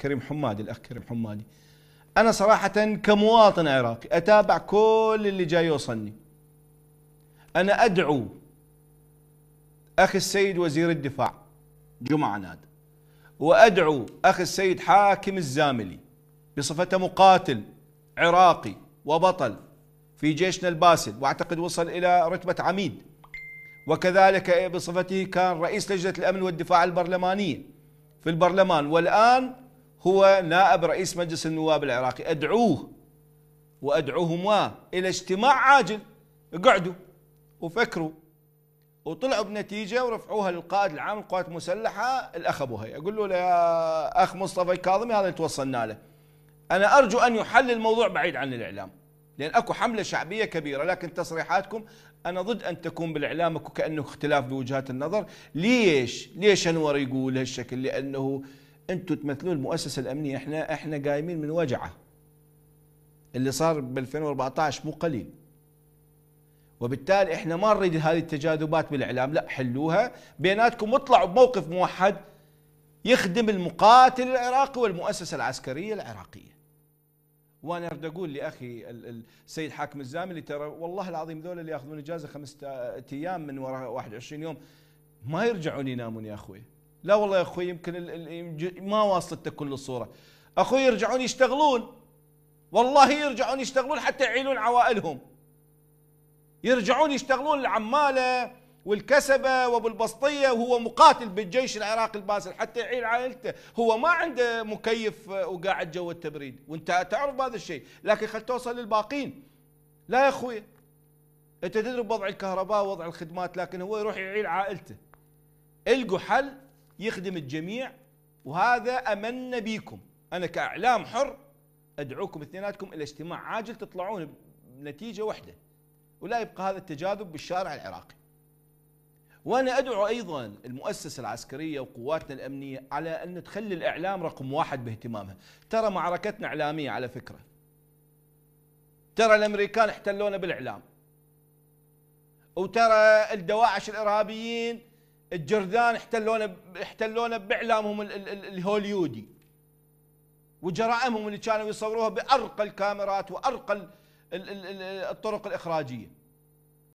كريم حمادي، الأخ كريم حمادي. أنا صراحة كمواطن عراقي أتابع كل اللي جاي يوصلني. أنا أدعو أخي السيد وزير الدفاع جمعة عناد، وأدعو أخي السيد حاكم الزاملي بصفته مقاتل عراقي وبطل في جيشنا الباسل، وأعتقد وصل إلى رتبة عميد، وكذلك بصفته كان رئيس لجنة الأمن والدفاع البرلمانية في البرلمان، والآن هو نائب رئيس مجلس النواب العراقي. أدعوه وأدعوهما إلى اجتماع عاجل، اقعدوا وفكروا وطلعوا بنتيجة ورفعوها للقائد العام للقوات المسلحة الأخ أبو هي، أقول له يا أخ مصطفي كاظمي هذا اللي توصلنا له. أنا أرجو أن يحل الموضوع بعيد عن الإعلام، لأن أكو حملة شعبية كبيرة، لكن تصريحاتكم أنا ضد أن تكون بالإعلام أكو كأنه اختلاف بوجهات النظر. ليش أنور يقول هالشكل؟ لأنه أنتم تمثلون المؤسسة الأمنية، إحنا قايمين من وجعة. اللي صار ب 2014 مو قليل. وبالتالي إحنا ما نريد هذه التجاذبات بالإعلام، لا حلوها بيناتكم واطلعوا بموقف موحد يخدم المقاتل العراقي والمؤسسة العسكرية العراقية. وانا اريد اقول لاخي السيد حاكم الزاملي، ترى والله العظيم ذولا اللي ياخذون اجازه 5 ايام من وراء 21 يوم ما يرجعون ينامون يا اخوي. لا والله يا اخوي يمكن ما واصلتك كل الصوره. اخوي يرجعون يشتغلون، والله يرجعون يشتغلون حتى يعيلون عوائلهم. يرجعون يشتغلون العماله والكسبه وابو البسطيه، وهو مقاتل بالجيش العراقي الباسل حتى يعيل عائلته، هو ما عنده مكيف وقاعد جو التبريد، وانت تعرف هذا الشيء، لكن خل توصل للباقين. لا يا اخوي انت تدري بوضع الكهرباء ووضع الخدمات، لكن هو يروح يعيل عائلته. القوا حل يخدم الجميع، وهذا امنا بيكم. انا كاعلام حر ادعوكم اثنيناتكم الى اجتماع عاجل تطلعون بنتيجه واحده، ولا يبقى هذا التجاذب بالشارع العراقي. وأنا أدعو أيضا المؤسسة العسكرية وقواتنا الأمنية على أن تخلي الإعلام رقم واحد باهتمامها. ترى معركتنا إعلامية على فكرة، ترى الأمريكان احتلونا بالإعلام، وترى الدواعش الإرهابيين الجرذان احتلونا بإعلامهم الهوليودي وجرائمهم اللي كانوا يصوروها بأرقى الكاميرات وأرقى الطرق الإخراجية.